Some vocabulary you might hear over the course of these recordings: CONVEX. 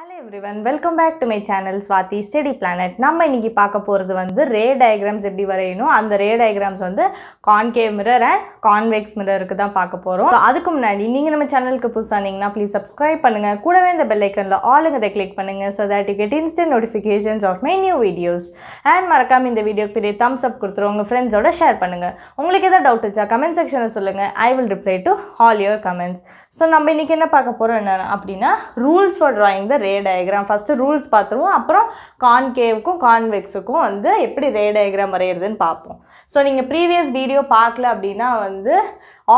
hello everyone welcome back to my channel Swati study planet नाम इनकी पाकपोरது रे डायग्राम्स एप्पடி வரையணும் அந்த रे डायग्राम्स வந்து கான்கேவ் மிரர் அண்ட் கான்வெக்ஸ் மிரருக்கு தான் பார்க்க போறோம் சோ அதுக்கு முன்னாடி நீங்க நம்ம சேனலுக்கு புதுசானீங்கன்னா please subscribe பண்ணுங்க கூடவே இந்த bell iconல ஆளுங்கதை click பண்ணுங்க so that you get instant notifications of my new videos and மறக்காம இந்த வீடியோக்கு ஒரு thumbs up கொடுத்துட்டு உங்க फ्रेंड्सோட ஷேர் பண்ணுங்க உங்களுக்கு ஏதாவது டவுட் இருந்தா கமெண்ட் செக்ஷன்ல சொல்லுங்க I will reply to all your comments so நம்ம இன்னைக்கு என்ன பார்க்க போறோம் அப்படினா rules for drawing the ray diagram first rules पात्रुम अप्पुरम कॉनकेव को कॉन्वेक्स को வந்து எப்படி रे डायग्राम வரையறதுன்னு பாப்போம் சோ நீங்க प्रीवियस वीडियो பார்க்கல அப்படினா வந்து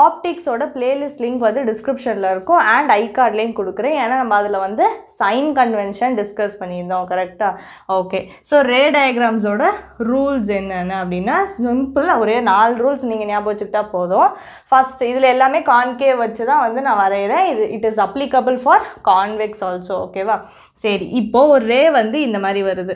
optics ஓட playlist link வந்து descriptionல இருக்கும் and iCard link கொடுக்கிறேன் ஏனா நம்ம அதுல வந்து sign convention டிஸ்கஸ் பண்ணியிருந்தோம் கரெக்ட்டா ஓகே சோ रे डायग्राम्स ஓட ரூல்ஸ் என்னன்னா அப்படினா சிம்பிளா ஒரே 4 ரூல்ஸ் நீங்க ஞாபகம் வச்சுட்டா போதும் ஃபர்ஸ்ட் இதுல எல்லாமே கான்கேவ் வச்சு தான் வந்து நான் வரையறேன் it is applicable for convex also okay சரி இப்போ ஒரு ரே வந்து இந்த மாதிரி வருது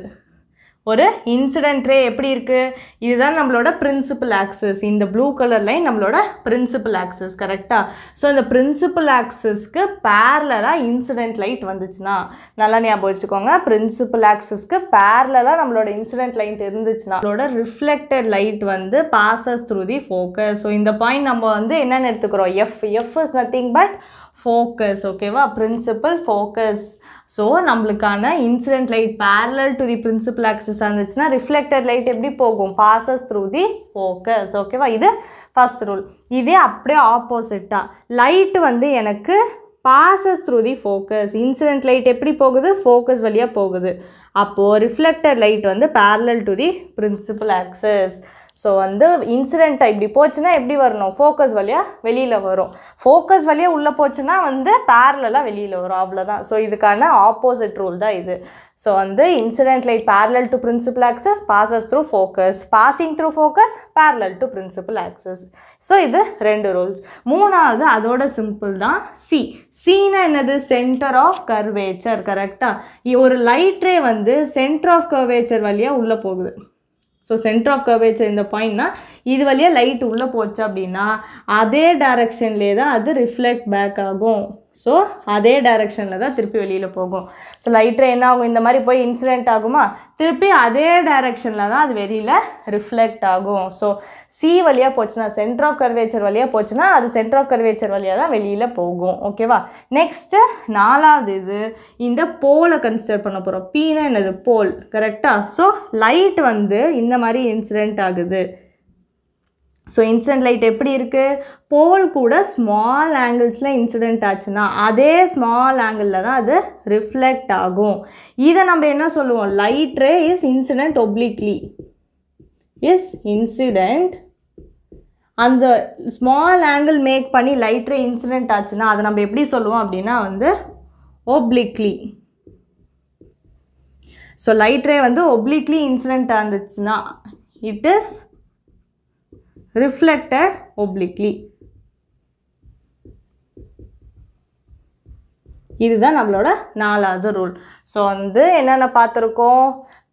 ஒரு இன்சிடென்ட் ரே எப்படி இருக்கு இதுதான் நம்மளோட பிரின்சிபல் ஆக்சிஸ் இந்த ப்ளூ கலர் லைன் நம்மளோட பிரின்சிபல் ஆக்சிஸ் கரெக்ட்டா சோ இந்த பிரின்சிபல் ஆக்சிஸ்க்கு parallel-ஆ இன்சிடென்ட் லைட் வந்துச்சுனா நல்லா ஞாபகம் வச்சுக்கோங்க பிரின்சிபல் ஆக்சிஸ்க்கு parallel-ஆ நம்மளோட இன்சிடென்ட் லைன் தெரிந்துச்சுனா நம்மளோட ரிஃப்ளெக்டட் லைட் வந்து passes through the focus so இந்த பாயிண்ட் நம்ம வந்து என்னன்னு எடுத்துக்கறோம் f is nothing but focus ஓகேவா principal focus so நம்மளுக்கான incident light parallel to the principal axis ஆனதுனா reflected light எப்படி போகும் passes through the focus ஓகேவா இது first rule இதே அப்படியே opposite-ஆ light வந்து எனக்கு passes through the focus incident light எப்படி போகுது focus வழியா போகுது அப்போ reflected light வந்து parallel to the principal axis so வந்து இன்சிடென்ட் இப்படி போச்சுனா எப்படி வரணும் ஃபோக்கஸ் வழியா வெளியில வரும் ஃபோக்கஸ் வழியா உள்ள போச்சுனா வந்து parallel-ஆ வெளியில வரும் அவ்வளவுதான் so இதுக்கான opposite rule தான் இது so வந்து incident light parallel to principal axis passes through focus passing through focus parallel to principal axis so இது ரெண்டு ரூல்ஸ் மூணாவது அதோட சிம்பிள் தான் c c-னா என்னது center of curvature கரெக்ட்டா ஒரு லைட் ரே வந்து center of curvature வழியா உள்ள போகுது so center of curvature இந்த பாயிண்ட்னா இது வழியா லைட் உள்ள போச்சு அப்படினா அதே டைரக்ஷன்லயே தான் அது ரிஃப்ளெக்ட் பேக் ஆகும் so அதே டைரக்ஷன்ல தான் திருப்பி வெளியில போகும் so லைட் ரே என்ன ஆகும் இந்த மாதிரி போய் இன்சிடென்ட் ஆகுமா திருப்பி அதே டைரக்ஷன்ல தான் அது வெளியில ரிஃப்ளெக்ட் ஆகும் so c வழியா போச்சுனா center of curvature வழியா போச்சுனா அது center of curvature வழியா தான் வெளியில போகும் ஓகேவா நெக்ஸ்ட் நாலாவது இது இந்த போல கன்சிடர் பண்ண போறோம் p னா என்னது போல் கரெக்ட்டா so லைட் வந்து இந்த மாதிரி இன்சிடென்ட் ஆகுது so இன்சிடென்ட் லைட் எப்படி இருக்கு போல் கூட small angles-ல incident ஆச்சுனா அதே small angle-ல தான் அது reflect ஆகும் இத நம்ம என்ன சொல்லுவோம் light ray is incident obliquely yes incident அந்த small angle make பண்ணி light ray incident ஆச்சுனா அத நம்ம எப்படி சொல்லுவோம் அப்படினா வந்து obliquely so light ray வந்து obliquely incident ஆந்துச்சுனா it is reflected obliquely இதுதான் நம்மளோட நாலாவது ரூல் சோ வந்து என்னென்ன பாத்துறோம்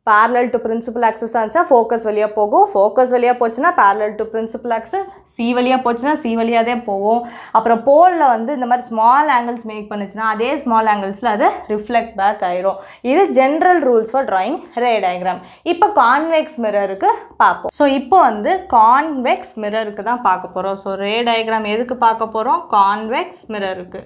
parallel to principal axis ஆச்சா focus வழியா போகும் focus வழியா போச்சுனா parallel to principal axis c வழியா போச்சுனா c வழியா தான் போகும் அப்புறம் போல்ல வந்து இந்த மாதிரி small angles மேக் பண்ணுச்சுனா அதே small angles-ல அது reflect back ஆயிரும் இது general rules for drawing ray diagram இப்போ convex mirror-க்கு பாப்போம் சோ இப்போ வந்து convex mirror-க்கு தான் பார்க்க போறோம் சோ ray diagram எதுக்கு பார்க்க போறோம் convex mirror-க்கு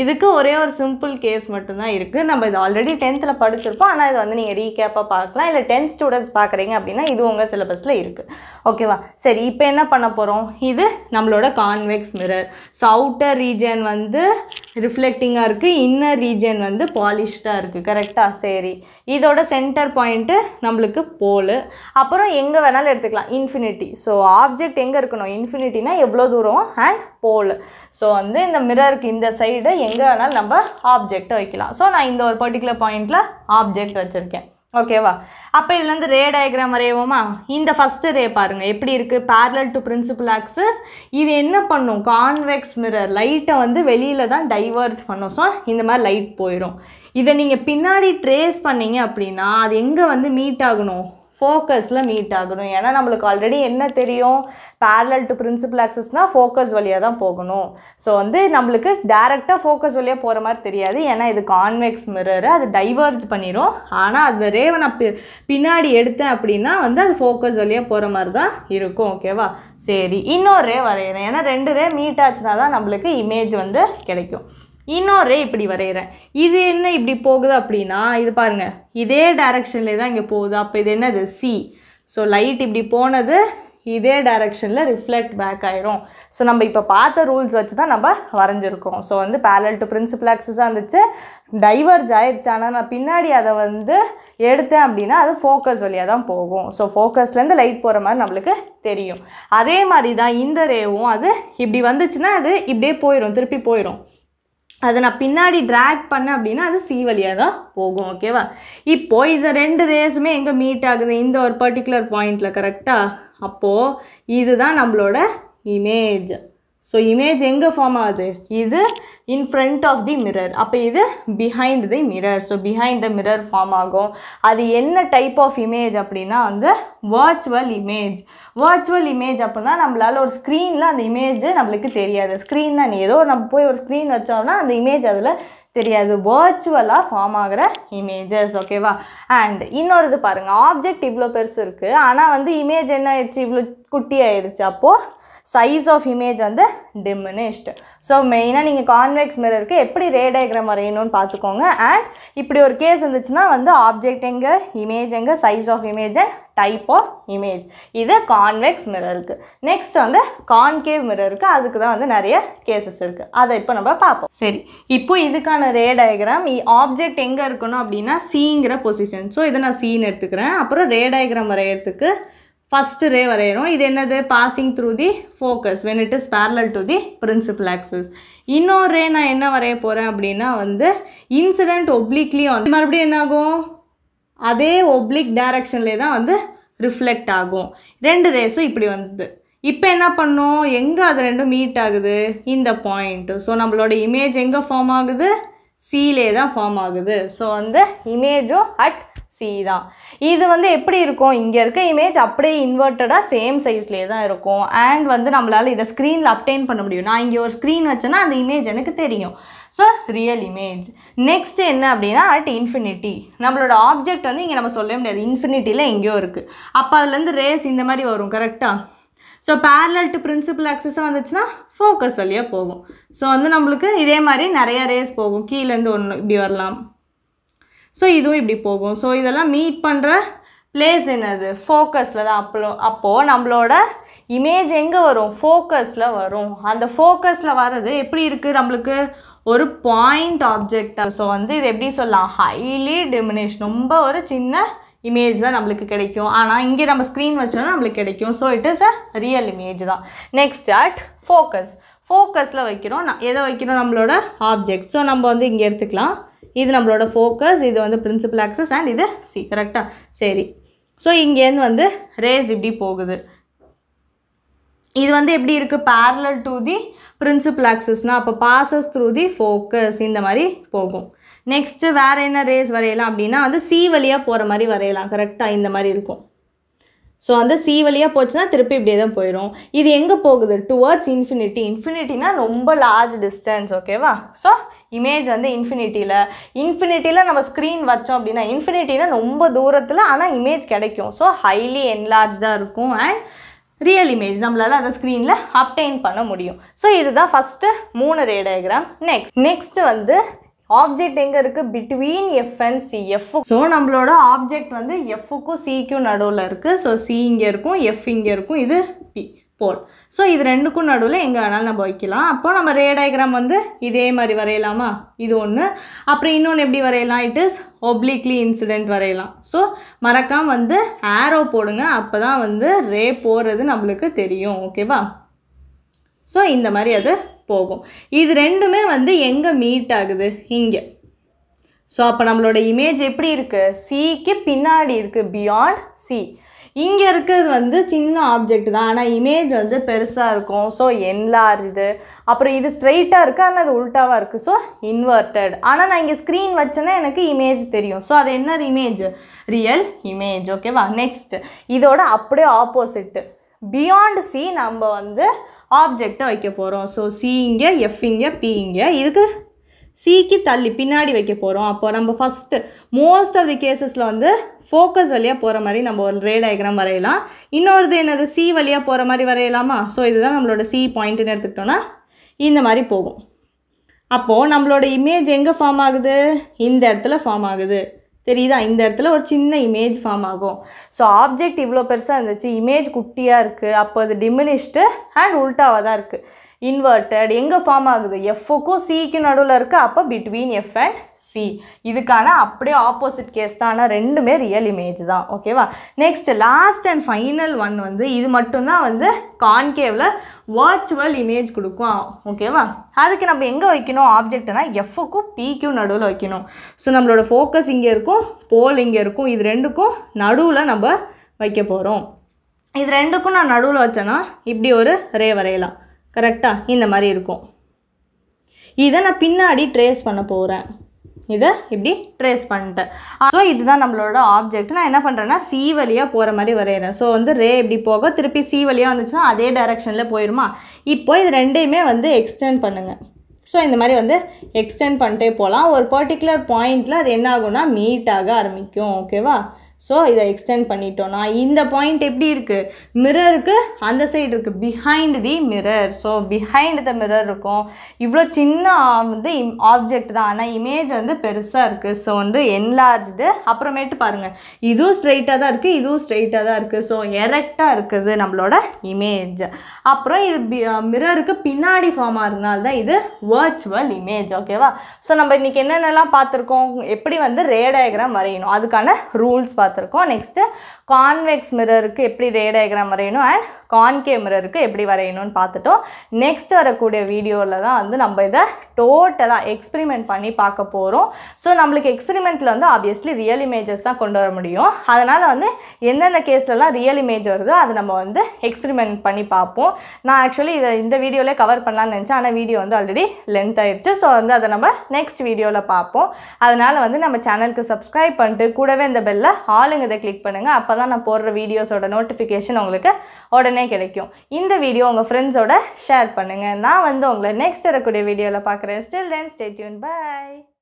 இதுக்கு ஒரே ஒரு சிம்பிள் கேஸ் மட்டும் தான் இருக்கு நம்ம இது ஆல்ரெடி 10th-ல படிச்சிருப்போம் ஆனா இது வந்து நீங்க ரீகேப்பா பார்க்கலாம் இல்ல 10th ஸ்டூடண்ட்ஸ் பார்க்கறீங்க அப்படினா இது உங்க சிலபஸ்ல இருக்கு ஓகேவா சரி இப்போ என்ன பண்ண போறோம் இது நம்மளோட convex mirror so outer region வந்து ரிஃப்ளெக்டிங்கா இருக்கு இன்னர் ரீஜன் வந்து பாலிஷ்டா இருக்கு கரெக்ட்டா சரி இதோட சென்டர் பாயிண்ட் நமக்கு போல் அப்புறம் எங்க வேணாலும் எடுத்துக்கலாம் இன்ஃபினிட்டி சோ ஆப்ஜெக்ட் எங்க இருக்கணும் இன்ஃபினிட்டினா எவ்வளவு தூரம் and போல் சோ வந்து இந்த மிரருக்கு இந்த சைடு எங்க வேணாலும் நம்ம ஆப்ஜெக்ட் வைக்கலாம் சோ நான் இந்த ஒரு பர்టిక్యులர் பாயிண்ட்ல ஆப்ஜெக்ட் வச்சிருக்கேன் ஓகேவா அப்ப இதுல இருந்து ரே டயகிராம் வரைவோமா இந்த ஃபர்ஸ்ட் ரே பாருங்க எப்படி இருக்கு parallel to principal axis இது என்ன பண்ணும் கான்வெக்ஸ் மிரர் லைட்டை வந்து வெளியில தான் டைவர்ஜ் பண்ணும் சோ இந்த மாதிரி லைட் போயிடும் இத நீங்க பின்னாடி ட்ரேஸ் பண்ணீங்க அப்படினா அது எங்க வந்து மீட் ஆகணும் focus la meet aganum ena namalukku already enna theriyum parallel to principal axis na focus valiya dhaan poganum so vandu namalukku direct ah focus valiya pora maari theriyadhu ena idu convex mirror adu diverge pannirum ana adha ray na pinadi edutha appadina vandu adu focus valiya pora maari dhaan irukum okay va seri innor ray varairen ena rendu ray meet aachna dhaan namalukku image vandu kedaikum இன்னொரு இப்படி வரைகிறேன் இது என்ன இப்படி போகுது அப்படின்னா இது பாருங்கள் இதே டைரக்ஷன்லேயே தான் இங்கே போகுது அப்போ இது என்னது சி ஸோ லைட் இப்படி போனது இதே டைரக்ஷனில் ரிஃப்ளெக்ட் பேக் ஆயிரும் ஸோ நம்ம இப்போ பார்த்த ரூல்ஸ் வச்சு தான் நம்ம வரைஞ்சிருக்கோம் ஸோ வந்து பேரலல் டு பிரின்சிபல் ஆக்சிஸாக இருந்துச்சு டைவர்ஜ் ஆயிடுச்சு ஆனால் நான் பின்னாடி அதை வந்து எடுத்தேன் அப்படின்னா அது ஃபோக்கஸ் வழியாக தான் போகும் ஸோ ஃபோக்கஸ்லேருந்து லைட் போகிற மாதிரி நம்மளுக்கு தெரியும் அதே மாதிரி தான் இந்த ரேவும் அது இப்படி வந்துச்சுன்னா அது இப்படியே போயிடும் திருப்பி போயிடும் அது நான் பின்னாடி ட்ராக் பண்ண அப்படின்னா அது சி வழியாக தான் போகும் ஓகேவா இப்போது இதை ரெண்டு ரேஸுமே எங்கே மீட் ஆகுது இந்த ஒரு பர்டிகுலர் பாயிண்டில் கரெக்டாக அப்போது இதுதான் நம்மளோட இமேஜ் ஸோ இமேஜ் எங்கே ஃபார்ம் ஆகுது இது in front of the mirror அப்போ இது behind the mirror so behind the mirror form ஆகும் அது என்ன டைப் ஆஃப் இமேஜ் அப்படின்னா வந்து வர்ச்சுவல் இமேஜ் அப்படின்னா நம்மளால் ஒரு ஸ்க்ரீனில் அந்த இமேஜ் நம்மளுக்கு தெரியாது ஸ்க்ரீன் தான் ஏதோ நம்ம போய் ஒரு ஸ்க்ரீன் வச்சோம்னா அந்த இமேஜ் அதில் தெரியாது வர்ச்சுவலாக ஃபார்ம் ஆகிற இமேஜஸ் ஓகேவா அண்ட் இன்னொரு இது பாருங்கள் ஆப்ஜெக்ட் இவ்வளோ பெருசு இருக்குது ஆனால் வந்து இமேஜ் என்ன ஆயிடுச்சு இவ்வளோ குட்டி ஆயிடுச்சு அப்போது சைஸ் ஆஃப் இமேஜ் வந்து டிமினிஷ்டு ஸோ மெயினாக நீங்கள் கான்வெக்ஸ் மிரருக்கு எப்படி ரே டயக்ராம் வரையணும்னு பார்த்துக்கோங்க அண்ட் இப்படி ஒரு கேஸ் இருந்துச்சுன்னா வந்து ஆப்ஜெக்ட் எங்கே இமேஜ் எங்கே size of image and type of image இது கான்வெக்ஸ் மிரருக்கு நெக்ஸ்ட் வந்து கான்கேவ் மிரருக்கு அதுக்கு தான் வந்து நிறைய கேசஸ் இருக்குது அதை இப்போ நம்ம பார்ப்போம் சரி இப்போ இதுக்கான ரே டயக்ராம் ஆப்ஜெக்ட் எங்கே இருக்கணும் அப்படின்னா சிங்கிற பொசிஷன் ஸோ இதை நான் சீன் எடுத்துக்கிறேன் அப்புறம் ரே டயக்ராம் வரையறதுக்கு First ray வரையறோம் இது என்னது passing through the focus when it is parallel to the principal axis இன்னொரு ரே நான் என்ன வரைய போகிறேன் அப்படின்னா வந்து இன்சிடென்ட் ஒப்ளிக்லி வந்து மறுபடியும் என்ன ஆகும் அதே ஒப்ளிக் டைரக்ஷன்லேயே தான் வந்து ரிஃப்ளெக்ட் ஆகும் ரெண்டு ரேஸும் இப்படி வந்து இப்போ என்ன பண்ணோம் எங்கே அது ரெண்டும் மீட் ஆகுது இந்த பாயிண்ட்டு ஸோ நம்மளோட இமேஜ் எங்கே ஃபார்ம் ஆகுது சீலே தான் ஃபார்ம் ஆகுது ஸோ வந்து இமேஜும் அட் சி தான் இது வந்து எப்படி இருக்கும் இங்கே இருக்க இமேஜ் அப்படியே இன்வெர்ட்டடாக சேம் சைஸ்லேயே தான் இருக்கும் அண்ட் வந்து நம்மளால் இதை ஸ்க்ரீனில் அப்டெயின் பண்ண முடியும் நான் இங்கே ஒரு ஸ்க்ரீன் வச்சேன்னா அந்த இமேஜ் எனக்கு தெரியும் ஸோ ரியல் இமேஜ் நெக்ஸ்ட் என்ன அப்படின்னா அட் இன்ஃபினிட்டி நம்மளோட ஆப்ஜெக்ட் வந்து இங்கே நம்ம சொல்ல முடியாது இன்ஃபினிட்டியில் எங்கேயோ இருக்குது அப்போ அதுலேருந்து ரேஸ் இந்த மாதிரி வரும் கரெக்டாக so parallel to principal axis வந்துச்சுன்னா ஃபோக்கஸ் வழியாக போகும் ஸோ வந்து நம்மளுக்கு இதே மாதிரி நிறையா ரேஸ் போகும் கீழேருந்து ஒன்று இப்படி வரலாம் ஸோ இதுவும் இப்படி போகும் ஸோ இதெல்லாம் மீட் பண்ணுற பிளேஸ் என்னது ஃபோக்கஸில் தான் அப்போது நம்மளோட இமேஜ் எங்கே வரும் ஃபோக்கஸில் வரும் அந்த ஃபோக்கஸில் வர்றது எப்படி இருக்குது நம்மளுக்கு ஒரு பாயிண்ட் ஆப்ஜெக்டாக ஸோ வந்து இது எப்படி சொல்லலாம் ஹைலி டிமினிஷ் ரொம்ப ஒரு சின்ன இமேஜ் தான் நம்மளுக்கு கிடைக்கும் ஆனால் இங்கே நம்ம ஸ்க்ரீன் வச்சோன்னா நம்மளுக்கு கிடைக்கும் so it is a real image தான் நெக்ஸ்ட் அட் ஃபோக்கஸில் வைக்கிறோம் நான் எதை வைக்கிறோம் நம்மளோட ஆப்ஜெக்ட் ஸோ நம்ம வந்து இங்கே எடுத்துக்கலாம் இது நம்மளோட ஃபோக்கஸ் இது வந்து பிரின்சிபல் ஆக்சஸ் அண்ட் இது சி கரெக்டாக சரி ஸோ இங்கேருந்து வந்து ரேஸ் இப்படி போகுது இது வந்து எப்படி இருக்குது parallel to the principal axisனால் அப்போ passes through the focus இந்த மாதிரி போகும் நெக்ஸ்ட்டு வேறு என்ன ரேஸ் வரையலாம் அப்படின்னா வந்து சி வழியாக போகிற மாதிரி வரையலாம் கரெக்டாக இந்த மாதிரி இருக்கும் ஸோ அந்த சி வழியாக போச்சுன்னா திருப்பி இப்படியே தான் போயிடும் இது எங்கே போகுது டுவர்ட்ஸ் இன்ஃபினிட்டி இன்ஃபினிட்டினா ரொம்ப லார்ஜ் டிஸ்டன்ஸ் ஓகேவா ஸோ இமேஜ் வந்து இன்ஃபினிட்டியில் நம்ம ஸ்க்ரீன் வச்சோம் அப்படின்னா இன்ஃபினிட்டினா ரொம்ப தூரத்தில் ஆனால் இமேஜ் கிடைக்கும் ஸோ ஹைலி என்லார்ஜாக இருக்கும் அண்ட் ரியல் இமேஜ் நம்மளால் அந்த ஸ்க்ரீனில் அப்டெயின் பண்ண முடியும் ஸோ இதுதான் ஃபஸ்ட்டு 3 ரே டயக்ராம் நெக்ஸ்ட்டு வந்து ஆப்ஜெக்ட் எங்கே இருக்குது between F and C F so நம்மளோட ஆப்ஜெக்ட் வந்து எஃப்க்கும் சிக்கும் நடுவில் இருக்குது ஸோ சி இங்கே இருக்கும் எஃப் இங்கே இருக்கும் இது பி போல் ஸோ இது ரெண்டுக்கும் நடுவில் எங்கே வேணாலும் நம்ம வைக்கலாம் அப்போது நம்ம ரே டயக்ராம் வந்து இதே மாதிரி வரையலாமா இது ஒன்று அப்புறம் இன்னொன்று எப்படி வரையலாம் இட் இஸ் ஒப்ளிக்லி இன்சிடெண்ட் வரையலாம் ஸோ மறக்காம வந்து ஆரோ போடுங்க அப்போ தான் வந்து ரே போகிறது நம்மளுக்கு தெரியும் ஓகேவா ஸோ இந்த மாதிரி அது போகும் இது ரெண்டுமே வந்து எங்கே மீட் ஆகுது இங்கே ஸோ அப்போ நம்மளோட இமேஜ் எப்படி இருக்குது சிக்கு பின்னாடி இருக்குது பியாண்ட் சி இங்க இருக்குது வந்து சின்ன ஆப்ஜெக்ட் தான் ஆனா இமேஜ் வந்து பெருசா இருக்கும் சோ enlarged அப்புறம் இது ஸ்ட்ரைட்டா இருக்கு ஆனா அது உல்டாவா இருக்கு சோ inverted ஆனா நான் இங்க screen வச்சனா எனக்கு இமேஜ் தெரியும் சோ அது என்ன இமேஜ் ரியல் இமேஜ் ஓகேவா நெக்ஸ்ட் இதோட அப்படியே ஆப்போசிட் beyond c நம்ம வந்து ஆப்ஜெக்ட் வைக்க போறோம் சோ c இங்க f இங்க p இங்க இதுக்கு C की तल्ली पिनाडी वेक्के पोरोम अप्पो नम्म first most of the cases ला वंदु फोकस वलिया पोर मारी नम्म ओरु रे डायग्राम वरैयलाम इन्नोरुदु एन्नदु C वलिया पोर मारी वरैयलामा सो इदुदान नम्मलोड C पॉइंट नु एडुत्तोना इंद मारी पोगुम अप्पो नम्मलोड इमेज एंगे फॉर्म आगुदु इंद इडथुला फॉर्म आगुदु तेरियुदा इंद इडथुला ओरु चिन्न इमेज फॉर्म आगुम सो ऑब्जेक्ट इव्लो पेरुसा इरुंदुச்சு इमेज कुट्टिया इरुक्कु अप्पो अदु डिमिनिश्ड एंड उल्टावा दा इरुक्कु inverted எங்க ஃபார்ம் ஆகுது f க்கும் c க்கு நடுவுல இருக்கு அப்ப between f and c இதுக்கான அப்படியே ஆப்போசிட் கேஸ் தான் ஆனா ரெண்டுமே ரியல் இமேஜ் தான் ஓகேவா next last and final one வந்து இது மட்டும் தான் வந்து கான்கேவ்ல வர்ச்சுவல் இமேஜ் கொடுக்கும் ஓகேவா அதுக்கு நம்ம எங்க வைக்கணும் ஆப்ஜெக்ட்னா f க்கும் p க்கு நடுவுல வைக்கணும் சோ நம்மளோட ஃபோக்கஸ் இங்க இருக்கும் போல் இங்க இருக்கும் இது ரெண்டுக்கும் நடுவுல நம்ம வைக்க போறோம் இது ரெண்டுக்கும் நான் நடுவுல வச்சனா இப்படி ஒரு ரே வரையலாம் करेक्टा इंदा मारी इरुक्कुम इदा ना पिन्नाडी ट्रेस पण्ण पोरेन इदा इप्पडी ट्रेस पण्णिट्टेन सो इदुदान नम्मलोड ऑब्जेक्ट ना एन्ना पण्रेना सी वलिया पोर मारी वरैयरेन सो वंदु रे इप्पडी पोग तिरुप्पी सी वलिया वंदुचुना अदे डायरेक्शनला पोयिरुमा इप्पो इदु रेंडेयुमे वंदु एक्सटेंड पण्णुंगा सो इंदा मारी वंदु एक्सटेंड पण्णिट्टे पोलाम ओरु पर्टिक्युलर पॉइंटला अदु एन्ना आगुमना मीट आग आरम्बिक्कुम ओकेवा सो इदा एक्सटेंड பண்ணிட்டோம்னா இந்த பாயிண்ட் எப்படி இருக்கு மிரருக்கு அந்த சைடு இருக்கு behind the mirror so behind the mirror இருக்கும் இவ்ளோ சின்ன வந்து ஆப்ஜெக்ட் தான் ஆனா இமேஜ் வந்து பெருசா இருக்கு so வந்து enlarged அப்புறமேட்டு பாருங்க இது ஸ்ட்ரைட்டா தான் இருக்கு இது ஸ்ட்ரைட்டா தான் இருக்கு so எரெக்ட்டா இருக்குது நம்மளோட இமேஜ் அப்புறம் இது மிரருக்கு பின்னாடி ஃபார்ம் ஆறனால தான் இது virtual image ஓகேவா so நம்ம இன்னைக்கு என்னென்னலாம் பாத்துர்க்கோம் எப்படி வந்து ரே டயகிராம் வரையணும் அதுக்கான ரூல்ஸ் नेक्स्ट कॉन्वेक्स मिरर के एप्पड़ी रे डायग्राम வரையணும் and concave मिरर के एप्पड़ी வரையணும்னு பார்த்துட்டோம் नेक्स्ट வரக்கூடிய வீடியோல தான் வந்து நம்ம இத டோட்டலா எக்ஸ்பெரிமென்ட் பண்ணி பார்க்க போறோம் சோ நமக்கு எக்ஸ்பெரிமென்ட்ல வந்து obviously ரியல் இமேजेस தான் கொண்டு வர முடியும் அதனால வந்து என்னென்ன கேஸ்லலாம் ரியல் இமேஜ் வருது அது நம்ம வந்து எக்ஸ்பெரிமென்ட் பண்ணி பாப்போம் நான் एक्चुअली இந்த வீடியோல கவர் பண்ணலாம்னு நினைச்சேன் ஆனா வீடியோ வந்து ஆல்ரெடி லெந்த் ஆயிருச்சு சோ வந்து அத நம்ம நெக்ஸ்ட் வீடியோல பாப்போம் அதனால வந்து நம்ம சேனலுக்கு சப்ஸ்கிரைப் பண்ணிட்டு கூடவே இந்த பெல்ல ஆளுங்கதை கிளிக் பண்ணுங்க அப்பதான் நான் போடுற வீடியோஸோட நோட்டிஃபிகேஷன் உங்களுக்கு உடனே கிடைக்கும் இந்த வீடியோ உங்க ஃப்ரெண்ட்ஸோட ஷேர் பண்ணுங்க நான் வந்து உங்களை நெக்ஸ்ட் வரக்கூடிய வீடியோல பார்க்கறேன் still then stay tuned bye